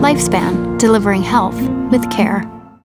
Lifespan, delivering health with care.